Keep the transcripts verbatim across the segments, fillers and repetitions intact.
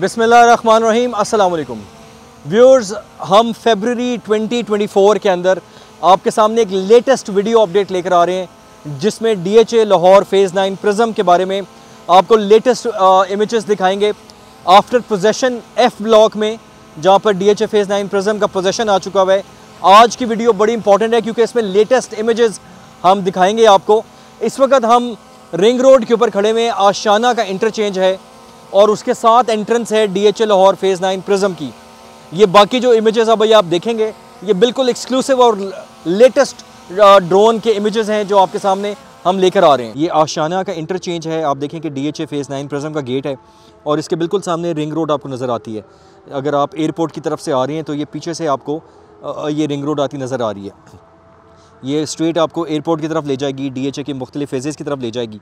बिस्मिल्लाहिर्रहमानिर्रहीम अस्सलाम वालेकुम व्यूअर्स, हम फरवरी ट्वेंटी ट्वेंटी फोर के अंदर आपके सामने एक लेटेस्ट वीडियो अपडेट लेकर आ रहे हैं जिसमें D H A Lahore phase nine prism के बारे में आपको लेटेस्ट इमेजेस दिखाएंगे आफ्टर पोजेसन एफ ब्लॉक में, जहाँ पर D H A phase nine prism का पोजेसन आ चुका हुआ है। आज की वीडियो बड़ी इंपॉर्टेंट है क्योंकि इसमें लेटेस्ट इमेजेस हम दिखाएंगे आपको। इस वक्त हम रिंग रोड के ऊपर खड़े हुए हैं, आशियाना का इंटरचेंज है और उसके साथ एंट्रेंस है D H A Lahore phase nine prism की। ये बाकी जो इमेजेस अब आप देखेंगे ये बिल्कुल एक्सक्लूसिव और लेटेस्ट ड्रोन के इमेजेस हैं जो आपके सामने हम लेकर आ रहे हैं। ये आशियाना का इंटरचेंज है, आप देखें कि D H A phase nine prism का गेट है और इसके बिल्कुल सामने रिंग रोड आपको नज़र आती है। अगर आप एयरपोर्ट की तरफ से आ रही हैं तो ये पीछे से आपको ये रिंग रोड आती नज़र आ रही है। ये स्ट्रेट आपको एयरपोर्ट की तरफ ले जाएगी, डी एच ए के मुख्तलिफ फेजेज़ की तरफ ले जाएगी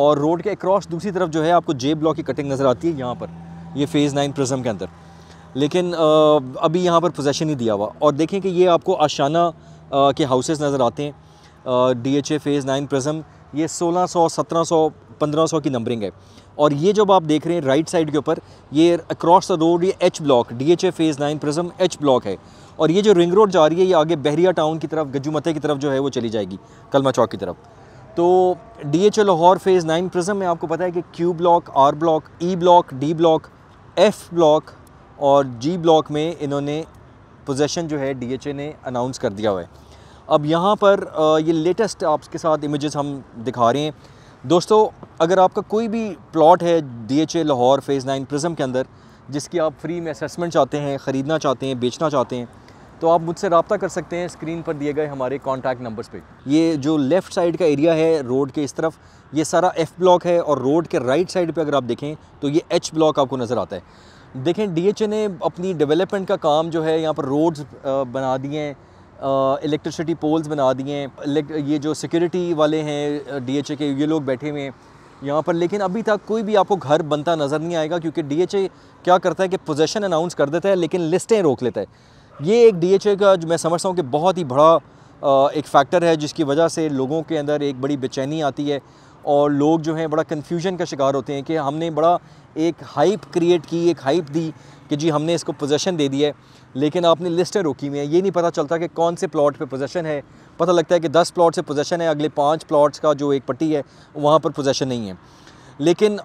और रोड के अक्रॉस दूसरी तरफ जो है आपको जे ब्लॉक की कटिंग नज़र आती है यहाँ पर, ये फेज़ नाइन प्रिज्म के अंदर। लेकिन अभी यहाँ पर पोजेसन ही दिया हुआ। और देखें कि ये आपको आशियाना के हाउसेस नज़र आते हैं D H A phase nine prism. ये सोलह सौ सत्रह सौ पंद्रह सौ की नंबरिंग है और ये जब आप देख रहे हैं राइट साइड के ऊपर ये अक्रॉस द रोड ये H block D H A phase nine prism H block है। और ये जो रिंग रोड जा रही है ये आगे बहरिया टाउन की तरफ, गुजुमते की तरफ जो है वो चली जाएगी कलमा चौक की तरफ। तो D H A Lahore phase nine prism में आपको पता है कि Q block, R block, E block, D block, F block और जी ब्लॉक में इन्होंने पोजेसन जो है डी एच ए ने अनाउंस कर दिया हुआ है। अब यहाँ पर ये लेटेस्ट आपके साथ इमेजेस हम दिखा रहे हैं। दोस्तों, अगर आपका कोई भी प्लॉट है D H A Lahore phase nine prism के अंदर जिसकी आप फ्री में असेसमेंट चाहते हैं, ख़रीदना चाहते हैं, बेचना चाहते हैं, तो आप मुझसे रब्ता कर सकते हैं स्क्रीन पर दिए गए हमारे कॉन्टैक्ट नंबर्स पे। ये जो लेफ़्ट साइड का एरिया है रोड के इस तरफ ये सारा एफ़ ब्लॉक है और रोड के राइट साइड पे अगर आप देखें तो ये एच ब्लॉक आपको नज़र आता है। देखें, डीएचए ने अपनी डेवलपमेंट का काम जो है यहाँ पर रोड्स बना दिए हैं, इलेक्ट्रिसिटी पोल्स बना दिए हैं, ये जो सिक्योरिटी वाले हैं डीएचए के ये लोग बैठे हुए हैं यहाँ पर। लेकिन अभी तक कोई भी आपको घर बनता नज़र नहीं आएगा क्योंकि डीएचए क्या करता है कि पोजेसन अनाउंस कर देता है लेकिन लिस्टें रोक लेता है। ये एक डीएचए का जो मैं समझता हूँ कि बहुत ही बड़ा एक फैक्टर है जिसकी वजह से लोगों के अंदर एक बड़ी बेचैनी आती है और लोग जो हैं बड़ा कन्फ्यूजन का शिकार होते हैं कि हमने बड़ा एक हाइप क्रिएट की, एक हाइप दी कि जी हमने इसको पोजेसन दे दी है लेकिन आपने लिस्टें रोकी हुई हैं। ये नहीं पता चलता कि कौन से प्लॉट पे पोजेसन है, पता लगता है कि दस प्लॉट से पोजेसन है, अगले पाँच प्लॉट्स का जो एक पट्टी है वहाँ पर पोजेसन नहीं है। लेकिन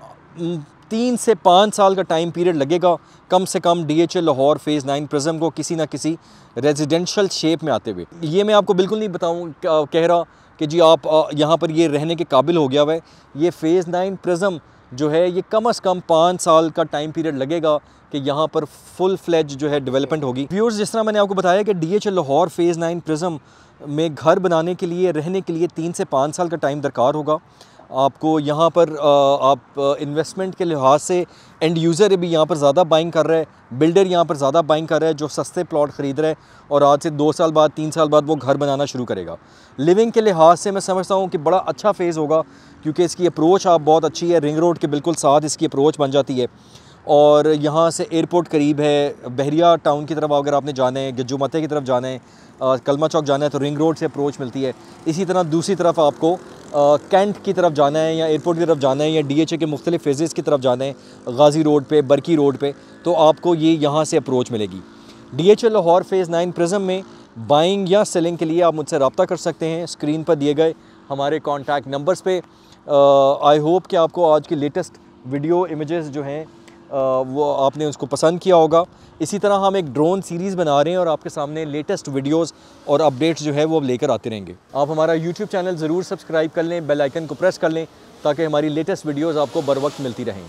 तीन से पाँच साल का टाइम पीरियड लगेगा कम से कम D H A Lahore phase nine Prism को किसी ना किसी रेजिडेंशियल शेप में आते हुए। ये मैं आपको बिल्कुल नहीं बताऊँ कह रहा कि जी आप यहाँ पर ये रहने के काबिल हो गया हुआ है। ये फेज़ नाइन प्रिज्म जो है ये कम से कम पाँच साल का टाइम पीरियड लगेगा कि यहाँ पर फुल फ्लैज जो है डेवलपमेंट होगी। व्यूअर्स, जिस तरह मैंने आपको बताया कि D H A Lahore phase nine prism में घर बनाने के लिए, रहने के लिए तीन से पाँच साल का टाइम दरकार होगा आपको। यहाँ पर आप इन्वेस्टमेंट के लिहाज से एंड यूज़र भी यहाँ पर ज़्यादा बाइंग कर रहा है, बिल्डर यहाँ पर ज़्यादा बाइंग कर रहा है जो सस्ते प्लॉट ख़रीद रहा है और आज से दो साल बाद तीन साल बाद वो घर बनाना शुरू करेगा। लिविंग के लिहाज से मैं समझता हूँ कि बड़ा अच्छा फेज़ होगा क्योंकि इसकी अप्रोच आप बहुत अच्छी है, रिंग रोड के बिल्कुल साथ इसकी अप्रोच बन जाती है और यहाँ से एयरपोर्ट करीब है। बहरिया टाउन की तरफ अगर आपने जाना है, गुजुमते की तरफ जाना है, कलमा चौक जाना है तो रिंग रोड से अप्रोच मिलती है। इसी तरह दूसरी तरफ आपको कैंट की तरफ जाना है या एयरपोर्ट की तरफ जाना है या डीएचए के मुख्तलिफ फेजेस की तरफ जाना है, गाजी रोड पे, बरकी रोड पे, तो आपको ये यहाँ से अप्रोच मिलेगी। DHA Lahore phase nine prism में बाइंग या सेलिंग के लिए आप मुझसे रब्ता कर सकते हैं स्क्रीन पर दिए गए हमारे कॉन्टैक्ट नंबर्स पे। आई होप कि आपको आज की लेटेस्ट वीडियो इमेजेस जो हैं वो आपने उसको पसंद किया होगा। इसी तरह हम एक ड्रोन सीरीज़ बना रहे हैं और आपके सामने लेटेस्ट वीडियोस और अपडेट्स जो है वो लेकर आते रहेंगे। आप हमारा यूट्यूब चैनल ज़रूर सब्सक्राइब कर लें, बेल आइकन को प्रेस कर लें ताकि हमारी लेटेस्ट वीडियोस आपको बर वक्त मिलती रहें।